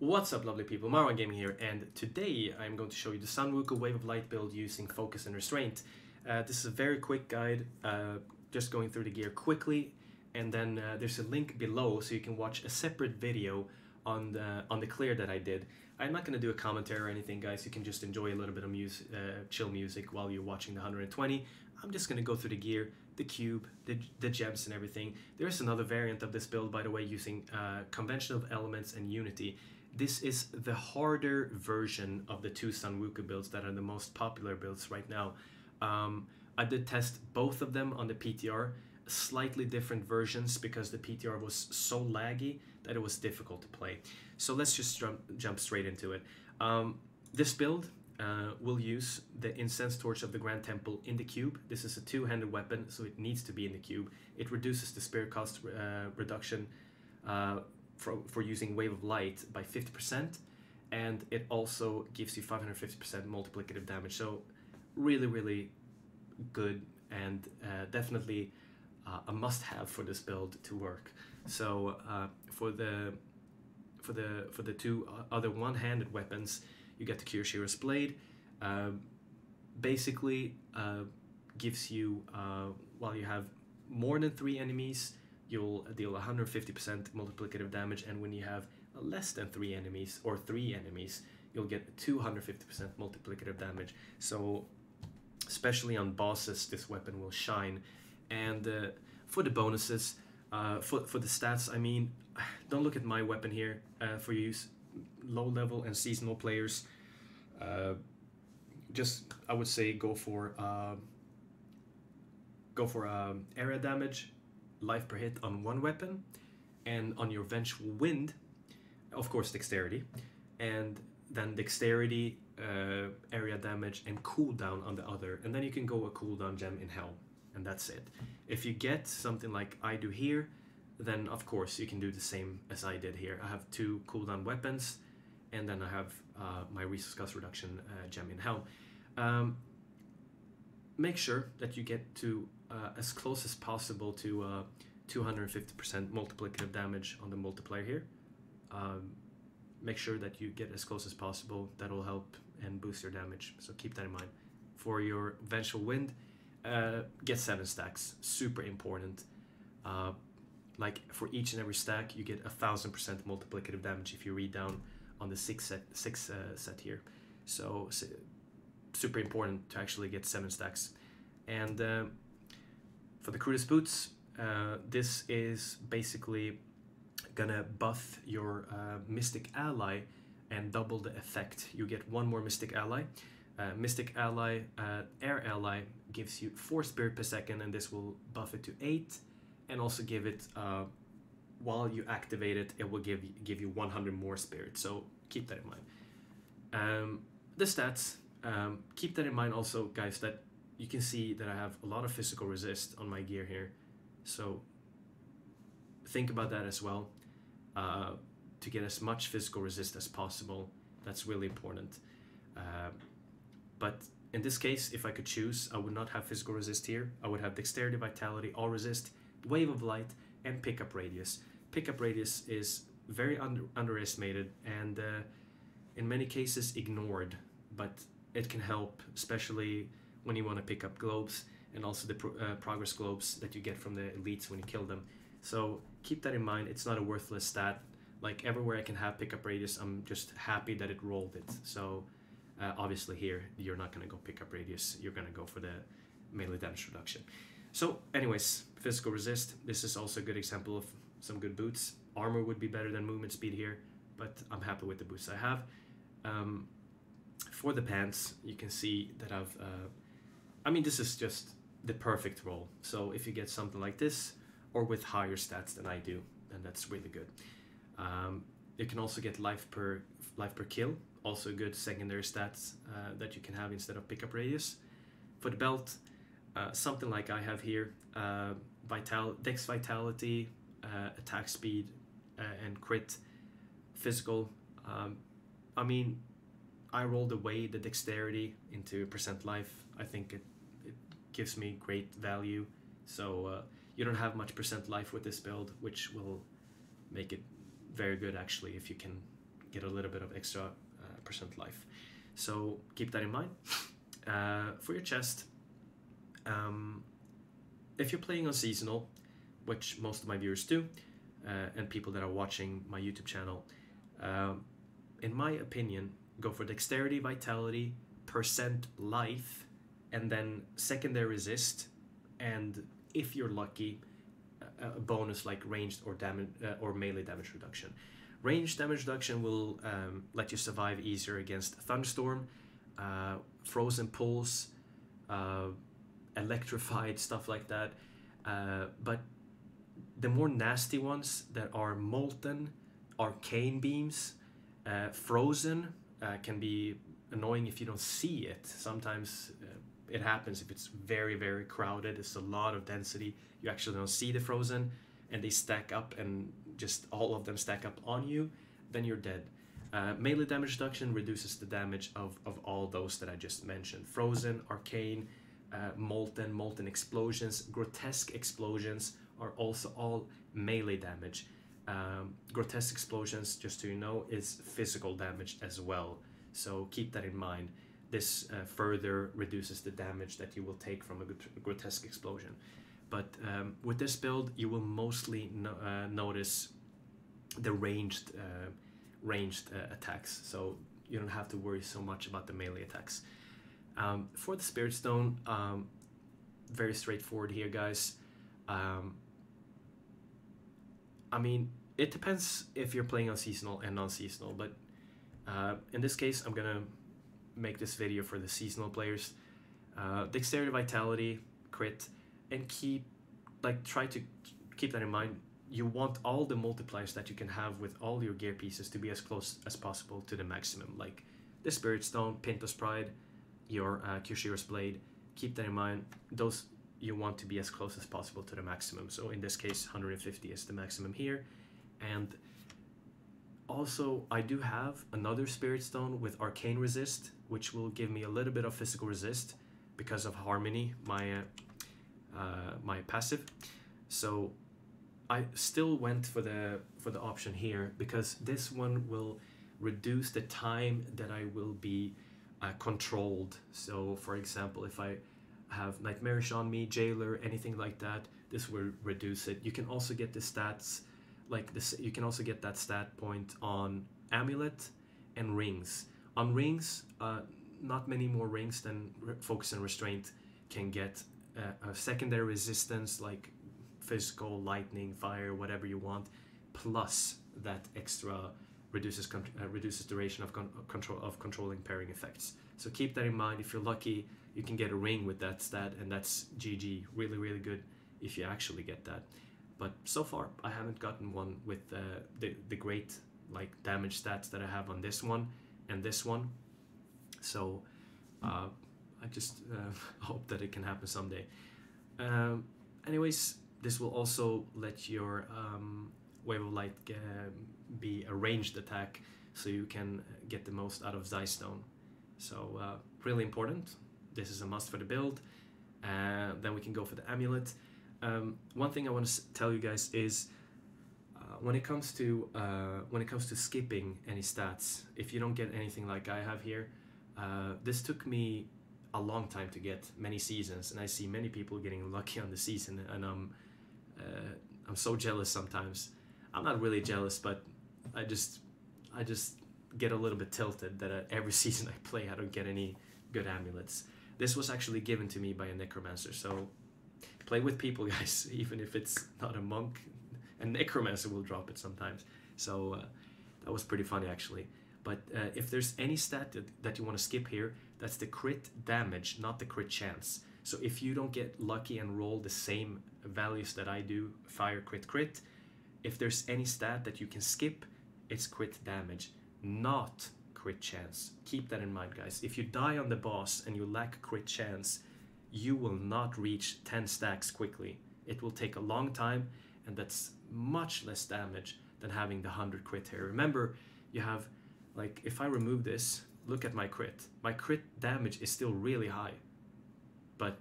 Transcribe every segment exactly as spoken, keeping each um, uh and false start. What's up, lovely people? MarwanGaming here, and today I'm going to show you the Sunwuko Wave of Light build using Focus and Restraint. Uh, this is a very quick guide, uh, just going through the gear quickly, and then uh, there's a link below so you can watch a separate video on the, on the clear that I did. I'm not going to do a commentary or anything, guys. You can just enjoy a little bit of music, uh, chill music while you're watching the one twenty. I'm just going to go through the gear, the cube, the, the gems and everything. There's another variant of this build, by the way, using uh, conventional elements and unity. This is the harder version of the two Sunwuko builds that are the most popular builds right now. Um, I did test both of them on the P T R, slightly different versions because the P T R was so laggy that it was difficult to play. So let's just jump, jump straight into it. Um, this build uh, will use the Incense Torch of the Grand Temple in the cube. This is a two-handed weapon, so it needs to be in the cube. It reduces the spirit cost uh, reduction uh, For, for using Wave of Light by fifty percent, and it also gives you five hundred fifty percent multiplicative damage, so really really good, and uh, definitely uh, a must-have for this build to work. So uh, for the for the for the two other one-handed weapons, you get the Kyoshiro's Blade. Uh, basically uh, gives you uh, while you have more than three enemies, you'll deal one hundred fifty percent multiplicative damage, and when you have less than three enemies or three enemies, you'll get two hundred fifty percent multiplicative damage. So especially on bosses, this weapon will shine. And uh, for the bonuses, uh, for, for the stats, I mean, don't look at my weapon here uh, for use. Low level and seasonal players, uh, just I would say go for uh, go for um, area damage, life per hit on one weapon, and on your Vengeful Wind, of course, dexterity, and then dexterity, uh, area damage, and cooldown on the other, and then you can go a cooldown gem in hell, and that's it. If you get something like I do here, then of course you can do the same as I did here. I have two cooldown weapons, and then I have uh, my resource cost reduction uh, gem in hell. Um, make sure that you get to Uh, as close as possible to uh, two hundred fifty percent multiplicative damage on the multiplier here. Um, make sure that you get as close as possible. That'll help and boost your damage, so keep that in mind. For your Vengeful Wind, uh, get seven stacks, super important. Uh, like for each and every stack, you get one thousand percent multiplicative damage if you read down on the sixth set, sixth, uh, set here. So, so super important to actually get seven stacks. And uh, for the Crudest Boots, uh, this is basically gonna buff your uh, Mystic Ally and double the effect. You get one more Mystic Ally. Uh, Mystic Ally, uh, Air Ally, gives you four spirit per second, and this will buff it to eight, and also give it, uh, while you activate it, it will give, give you one hundred more spirit, so keep that in mind. Um, the stats, um, keep that in mind also, guys, that you can see that I have a lot of physical resist on my gear here, so think about that as well, uh, to get as much physical resist as possible. That's really important. Uh, but in this case, if I could choose, I would not have physical resist here. I would have dexterity, vitality, all resist, Wave of Light, and pickup radius. Pickup radius is very under underestimated and uh, in many cases ignored, but it can help, especially when you want to pick up globes, and also the pro uh, progress globes that you get from the elites when you kill them. So keep that in mind. It's not a worthless stat. Like everywhere I can have pickup radius, I'm just happy that it rolled it. So uh, obviously here, you're not going to go pickup radius. You're going to go for the melee damage reduction. So anyways, physical resist. This is also a good example of some good boots. Armor would be better than movement speed here, but I'm happy with the boots I have. Um, for the pants, you can see that I've... Uh, I mean, this is just the perfect roll. So if you get something like this, or with higher stats than I do, then that's really good. Um, you can also get life per life per kill, also good secondary stats uh, that you can have instead of pickup radius. For the belt, uh, something like I have here, uh, vital dex vitality, uh, attack speed, uh, and crit, physical. Um, I mean, I rolled away the dexterity into percent life. I think it, it gives me great value, so uh, you don't have much percent life with this build, which will make it very good actually if you can get a little bit of extra uh, percent life. So keep that in mind. Uh, for your chest, um, if you're playing on seasonal, which most of my viewers do, uh, and people that are watching my YouTube channel, um, in my opinion, go for dexterity, vitality, percent life, and then secondary resist, and if you're lucky, a bonus like ranged or damage uh, or melee damage reduction. Ranged damage reduction will um, let you survive easier against thunderstorm, uh, frozen pulse, uh, electrified, stuff like that. Uh, but the more nasty ones that are molten, arcane beams, uh, frozen, uh, can be annoying if you don't see it. Sometimes uh, it happens if it's very, very crowded, it's a lot of density, you actually don't see the frozen, and they stack up, and just all of them stack up on you, then you're dead. Uh, melee damage reduction reduces the damage of, of all those that I just mentioned. Frozen, arcane, uh, molten, molten explosions, grotesque explosions are also all melee damage. Um, grotesque explosions, just so you know, is physical damage as well, so keep that in mind. This uh, further reduces the damage that you will take from a grotesque explosion. But um, with this build, you will mostly no uh, notice the ranged, uh, ranged uh, attacks, so you don't have to worry so much about the melee attacks. Um, for the Spirit Stone, um, very straightforward here, guys. Um, I mean, it depends if you're playing on seasonal and non-seasonal, but uh, in this case, I'm gonna make this video for the seasonal players. Uh, dexterity, vitality, crit, and keep like try to keep that in mind. You want all the multipliers that you can have with all your gear pieces to be as close as possible to the maximum, like the Spirit Stone, Pinto's Pride, your uh, Kyoshiro's Blade. Keep that in mind. Those you want to be as close as possible to the maximum. So in this case, one hundred fifty is the maximum here. And also, I do have another Spirit Stone with Arcane Resist, which will give me a little bit of physical resist because of Harmony, my uh, my passive. So I still went for the for the option here because this one will reduce the time that I will be uh, controlled. So for example, if I have Nightmarish on me, Jailer, anything like that, this will reduce it. You can also get the stats. Like this, you can also get that stat point on Amulet and Rings. On Rings, uh, not many more Rings than Focus and Restraint can get. Uh, a secondary resistance like physical, lightning, fire, whatever you want, plus that extra reduces con uh, reduces duration of con control of controlling pairing effects. So keep that in mind. If you're lucky, you can get a Ring with that stat, and that's G G. Really, really good if you actually get that. But so far, I haven't gotten one with uh, the, the great like damage stats that I have on this one and this one. So uh, I just uh, hope that it can happen someday. Um, anyways, this will also let your um, Wave of Light uh, be a ranged attack, so you can get the most out of Zei Stone. So uh, really important. This is a must for the build. Uh, then we can go for the Amulet. Um, one thing I want to tell you guys is uh, when it comes to uh, when it comes to skipping any stats, if you don't get anything like I have here, uh, this took me a long time to get, many seasons, and I see many people getting lucky on the season, and I'm uh, I'm so jealous sometimes. I'm not really jealous, but I just I just get a little bit tilted that uh, every season I play I don't get any good amulets. This was actually given to me by a necromancer, so play with people, guys. Even if it's not a monk, a necromancer will drop it sometimes. So uh, that was pretty funny, actually. But uh, if there's any stat that, that you want to skip here, that's the crit damage, not the crit chance. So if you don't get lucky and roll the same values that I do, fire, crit, crit, if there's any stat that you can skip, it's crit damage, not crit chance. Keep that in mind, guys. If you die on the boss and you lack crit chance, you will not reach ten stacks quickly. It will take a long time, and that's much less damage than having the one hundred crit here. Remember, you have, like, if I remove this, look at my crit. My crit damage is still really high, but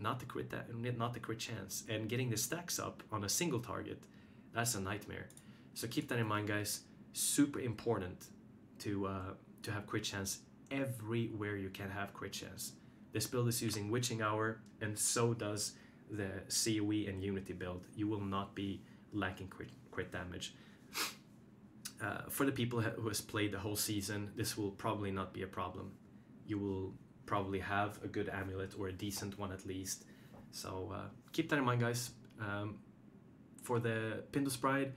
not the crit, not the crit chance. And getting the stacks up on a single target, that's a nightmare. So keep that in mind, guys. super important to uh, to have crit chance everywhere you can have crit chance. This build is using Witching Hour, and so does the C O E and Unity build. You will not be lacking crit, crit damage. Uh, for the people who has played the whole season, this will probably not be a problem. You will probably have a good amulet, or a decent one at least. So uh, keep that in mind, guys. Um, for the Pinto's Pride,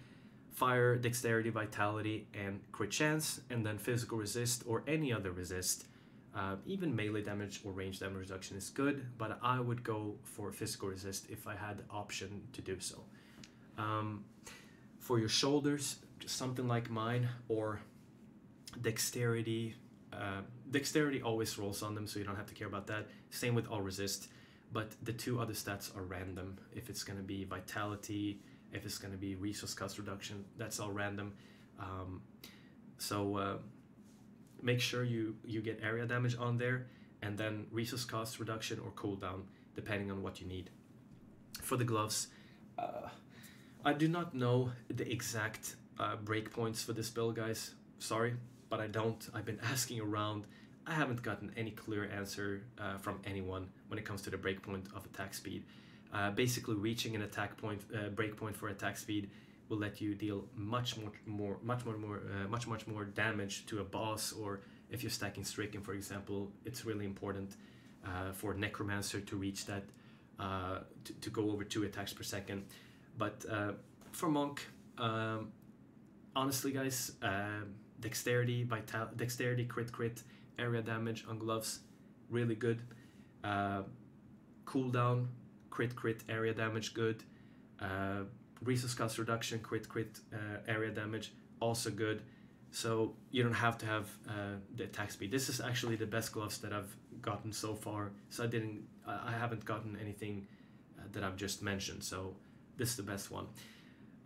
fire, dexterity, vitality, and crit chance, and then physical resist or any other resist. Uh, even melee damage or range damage reduction is good, but I would go for physical resist if I had the option to do so. Um, for your shoulders, just something like mine, or dexterity. Uh, dexterity always rolls on them, so you don't have to care about that. Same with all resist, but the two other stats are random. If it's going to be vitality, if it's going to be resource cost reduction, that's all random. Um, so... Uh, Make sure you, you get area damage on there, and then resource cost reduction or cooldown, depending on what you need. For the gloves, uh, I do not know the exact uh, breakpoints for this build, guys. Sorry, but I don't. I've been asking around. I haven't gotten any clear answer uh, from anyone when it comes to the breakpoint of attack speed. Uh, basically, reaching an attack point, uh, breakpoint for attack speed will let you deal much more, more, much more, more, uh, much, much more damage to a boss, or if you're stacking Stricken, for example. It's really important uh, for Necromancer to reach that, uh, to, to go over two attacks per second. But uh, for Monk, um, honestly, guys, uh, dexterity, vital, dexterity, crit, crit, area damage on gloves, really good. Uh, cooldown, crit, crit, area damage, good. Uh, Resource cost reduction, crit, crit, uh, area damage, also good. So you don't have to have uh, the attack speed. This is actually the best gloves that I've gotten so far. So I didn't, I haven't gotten anything uh, that I've just mentioned. So this is the best one.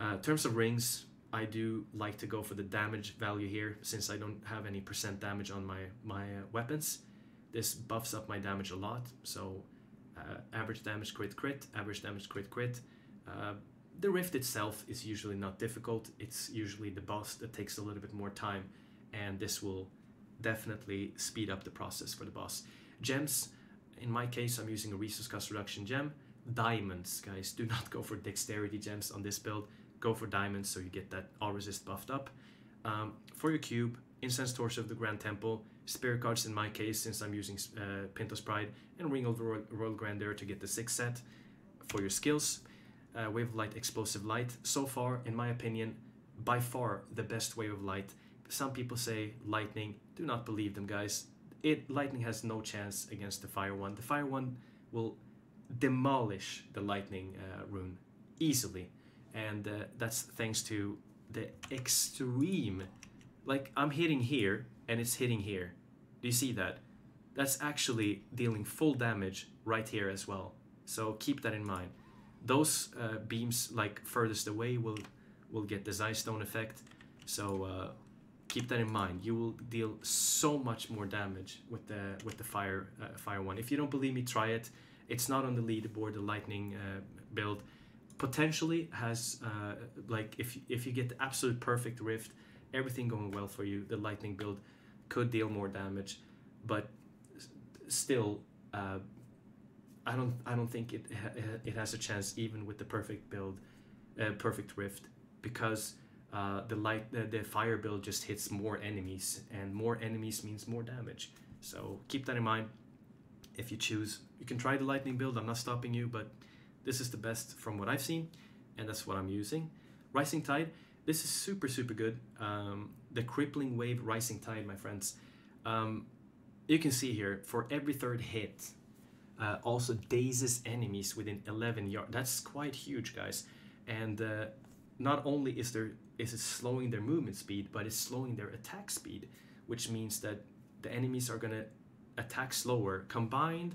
Uh, in terms of rings, I do like to go for the damage value here, since I don't have any percent damage on my my uh, weapons. This buffs up my damage a lot. So uh, average damage, crit, crit, average damage, crit, crit. Uh, The rift itself is usually not difficult. It's usually the boss that takes a little bit more time, and this will definitely speed up the process for the boss. Gems, in my case, I'm using a resource cost reduction gem. Diamonds, guys, do not go for dexterity gems on this build. Go for diamonds so you get that all resist buffed up. Um, for your cube, Incense Torch of the Grand Temple, Spirit Cards in my case, since I'm using uh, Pinto's Pride, and Ring of Royal, Royal Grandeur to get the sixth set. For your skills, Uh, Wave of Light, Explosive Light. So far, in my opinion, by far the best Wave of Light. Some people say Lightning. Do not believe them, guys. It Lightning has no chance against the Fire one. The Fire one will demolish the Lightning uh, rune easily. And uh, that's thanks to the extreme... Like, I'm hitting here, and it's hitting here. Do you see that? That's actually dealing full damage right here as well. So keep that in mind. Those uh, beams, like furthest away, will will get the Zei Stone effect, so uh, keep that in mind. You will deal so much more damage with the with the fire uh, fire one. If you don't believe me, try it. It's not on the leaderboard. The lightning uh, build potentially has uh, like if if you get the absolute perfect rift, everything going well for you, the lightning build could deal more damage, but still. Uh, I don't. I don't think it it has a chance even with the perfect build, uh, perfect rift, because uh, the light the, the fire build just hits more enemies, and more enemies means more damage. So keep that in mind. If you choose, you can try the lightning build. I'm not stopping you, but this is the best from what I've seen, and that's what I'm using. Rising Tide. This is super super good. Um, the Crippling Wave Rising Tide, my friends. Um, you can see here for every third hit. Uh, also dazes enemies within eleven yards. That's quite huge, guys. And uh, not only is there is it slowing their movement speed, but it's slowing their attack speed, which means that the enemies are gonna attack slower. Combined,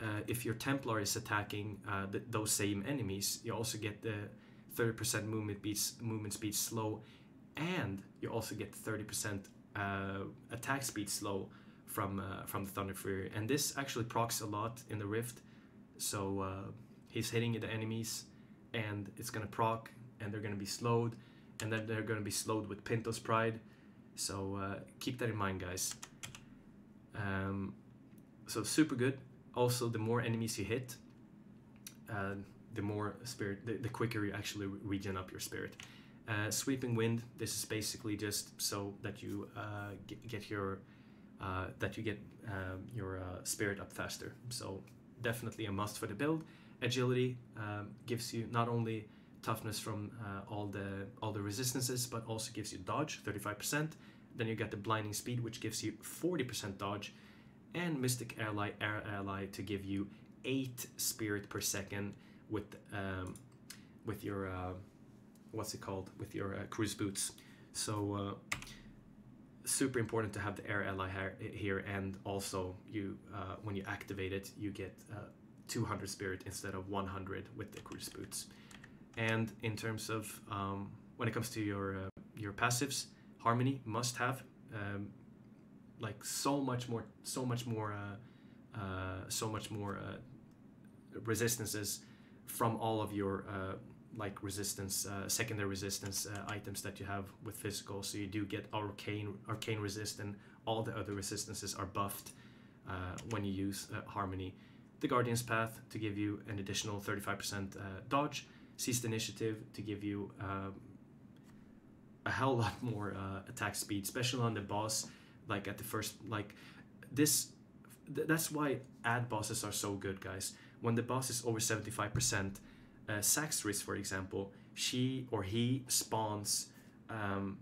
uh, if your Templar is attacking uh, th those same enemies, you also get the thirty percent movement beats movement speed slow, and you also get thirty percent uh, attack speed slow from uh, from the Thunderfury, and this actually procs a lot in the rift. So uh, he's hitting the enemies, and it's gonna proc, and they're gonna be slowed, and then they're going to be slowed with Pinto's Pride. So uh, keep that in mind, guys. Um, so super good. Also, the more enemies you hit, uh, the more spirit, the, the quicker you actually regen up your spirit. Uh, Sweeping Wind. This is basically just so that you uh, get, get your uh, that you get uh, your uh, spirit up faster. So definitely a must for the build. Agility um, gives you not only toughness from uh, all the all the resistances, but also gives you dodge thirty-five percent. Then you get the Blinding Speed, which gives you forty percent dodge, and Mystic Ally Air Ally to give you eight spirit per second with um, with your uh, what's it called with your uh, Cruise Boots. So uh, super important to have the Air Ally here, and also you uh, when you activate it, you get uh, two hundred spirit instead of one hundred with the Cruise Boots. And in terms of um, when it comes to your uh, your passives, Harmony must have, um, like so much more, so much more, uh, uh, so much more uh, resistances from all of your uh, like resistance, uh, secondary resistance uh, items that you have with physical. So you do get arcane, arcane resist, and all the other resistances are buffed uh, when you use uh, Harmony. The Guardian's Path to give you an additional thirty-five percent uh, dodge. Seized Initiative to give you um, a hell lot more uh, attack speed, especially on the boss. Like at the first, like this, th that's why ad bosses are so good, guys. When the boss is over seventy-five percent, uh, Saxris, for example, she or he spawns um,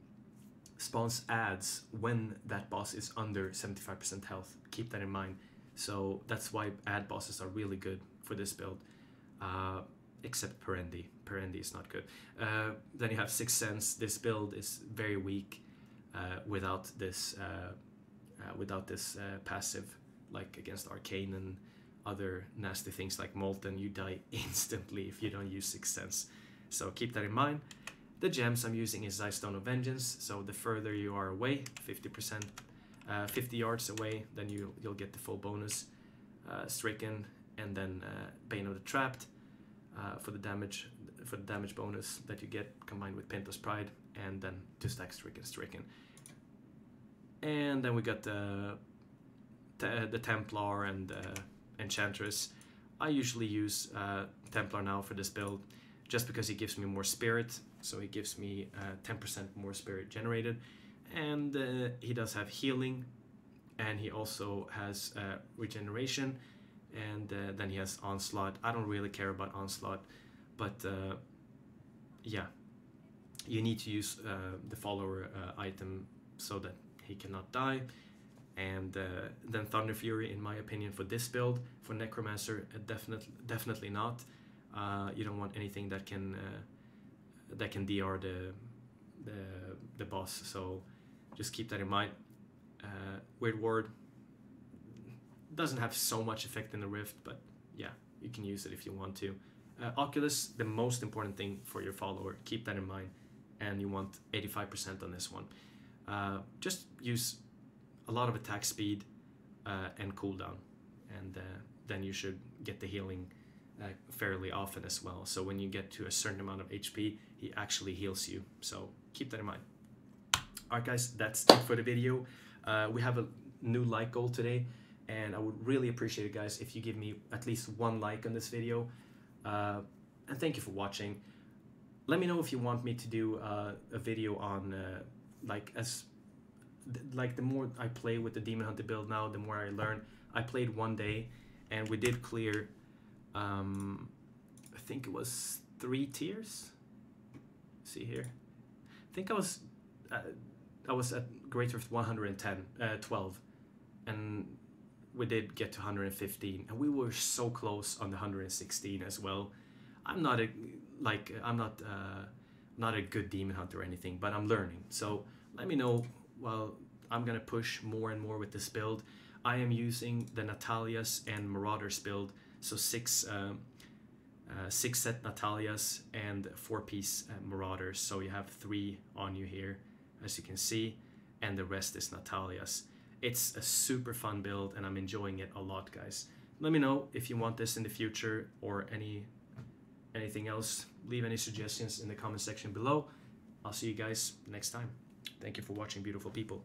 spawns ads when that boss is under seventy-five percent health. Keep that in mind. So that's why ad bosses are really good for this build. Uh, except Perendi. Perendi is not good. Uh, then you have Sixth Sense. This build is very weak uh, without this uh, uh, without this uh, passive, like against Arcane and other nasty things like Molten. You die instantly if you don't use Sixth Sense. So keep that in mind. The gems I'm using is Zei Stone of Vengeance. So the further you are away, fifty percent, uh, fifty yards away, then you, you'll get the full bonus. Uh, Stricken, and then uh, Bane of the Trapped. Uh, for the damage for the damage bonus that you get combined with Pinto's Pride, and then two stacks Stricken Stricken. And then we got the the, the Templar and the Enchantress. I usually use uh, Templar now for this build just because he gives me more spirit, so he gives me ten percent uh, more spirit generated, and uh, he does have healing, and he also has uh, regeneration. And uh, then he has Onslaught. I don't really care about Onslaught, but uh, yeah, you need to use uh, the follower uh, item so that he cannot die. And uh, then Thunderfury, in my opinion, for this build. For Necromancer, uh, definitely, definitely not. Uh, you don't want anything that can uh, that can D R the, the the boss. So just keep that in mind. Uh, Weird Ward doesn't have so much effect in the Rift, but yeah, you can use it if you want to. Uh, Oculus, the most important thing for your follower, keep that in mind, and you want eighty-five percent on this one. Uh, just use a lot of attack speed uh, and cooldown, and uh, then you should get the healing uh, fairly often as well. So when you get to a certain amount of H P, he actually heals you, so keep that in mind. Alright guys, that's it for the video. Uh, we have a new like goal today, and I would really appreciate it, guys, if you give me at least one like on this video. Uh, and thank you for watching. Let me know if you want me to do uh, a video on, uh, like, as th like the more I play with the Demon Hunter build now, the more I learn. I played one day, and we did clear, um, I think it was three tiers. Let's see here. I think I was, uh, I was at Great Rift one hundred ten, uh, twelve, and we did get to one hundred fifteen, and we were so close on the one hundred sixteen as well. I'm not a like I'm not uh, not a good Demon Hunter or anything, but I'm learning. So let me know. Well, I'm gonna push more and more with this build. I am using the Natalias and Marauders build, so six um, uh, six set Natalias and four piece uh, Marauders. So you have three on you here, as you can see, and the rest is Natalias. It's a super fun build, and I'm enjoying it a lot, guys. Let me know if you want this in the future or any anything else. Leave any suggestions in the comment section below. I'll see you guys next time. Thank you for watching, beautiful people.